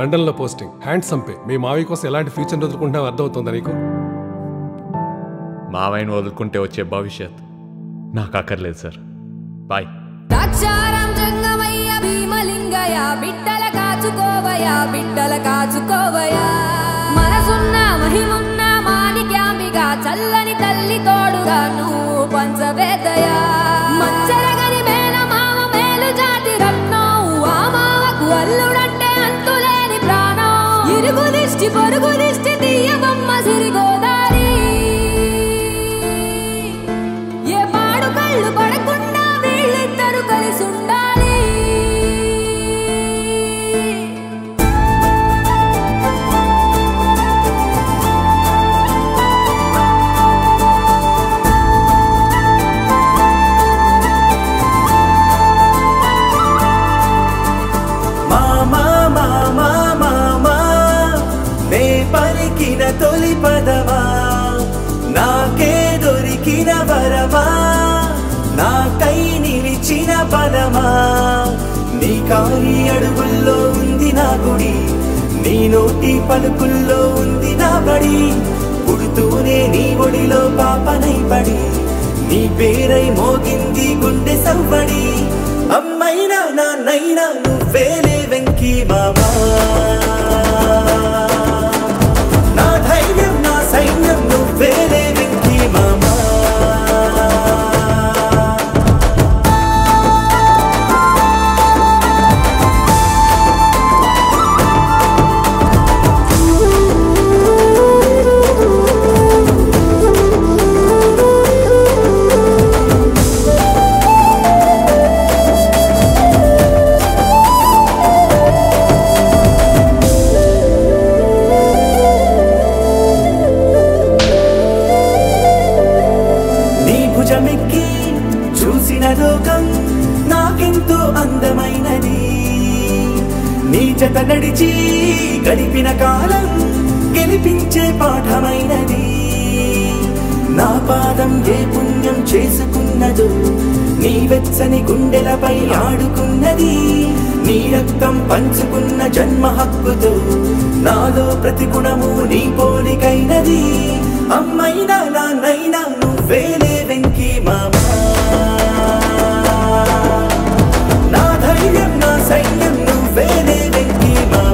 London लो posting handsome पे मे मावि कोसम एलांटि future वదులుకుంటాం అర్థమవుతుందా నీకు మావైని వదులుకుంటే వచ్చే భవిష్యత్ నాకు అక్కర్లేదు సార్ బై తాచారం జంగమయ్య భీమలింగయ బిట్టల కాచుకోవయ్య మనసున్న మహిమున్న మాణిక్యాంబిగా చల్లని తల్లి తోడుగా నువ్వు పంచవేదయ మంచరగని మేన మామ మేలు జాతి రత్నం ఆ మావకు అల్లుడంటే అంతులేని ప్రాణం ఇరుగుదిష్టి పొరుగుదిష్టి తీయబమ్మ సిరిగోదారి ఏ పాడు కళ్ళు పడకుండా వీళ్ళిద్దరు కలిసి ఉండాలి नी कारी अडुगुल्लो उंदी ना गुडी नी नोटी पलुकुल्लो उंदी ना बड़ी पुडुतूने नी ओडिलो पापनै पड़ी नी पेरै मोगिंदी गुंडे सव्वडी अम्मैना नान्नैना नुव्वेले वेंकी मामा ना धैर्यं ना सैन्यं नुव्वेले वेंकी मामा పంచుకున్న జన్మ హక్కుతో నాలో ప్రతి గుణము నీ పోలికైనది అమ్మైనా నాన్నైనా నువ్వేలే వెంకీ మామా నా ధైర్యం నా సైన్యం నువ్వేలే వెంకీ మామా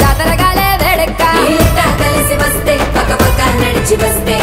जातरगाले वेडक्का कलिसी बस्ते पक्का पक्का नडिची बस्ते